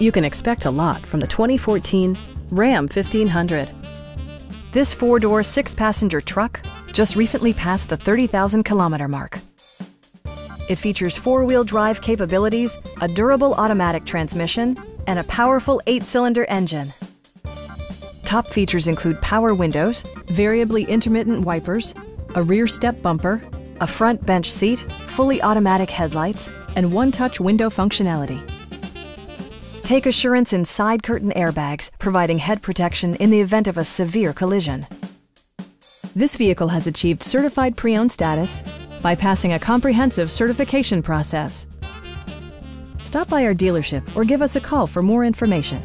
You can expect a lot from the 2014 Ram 1500. This four-door, six-passenger truck just recently passed the 30,000-kilometer mark. It features four-wheel drive capabilities, a durable automatic transmission, and a powerful eight-cylinder engine. Top features include power windows, variably intermittent wipers, a rear step bumper, a front bench seat, fully automatic headlights, and one-touch window functionality. Take assurance in side curtain airbags, providing head protection in the event of a severe collision. This vehicle has achieved certified pre-owned status by passing a comprehensive certification process. Stop by our dealership or give us a call for more information.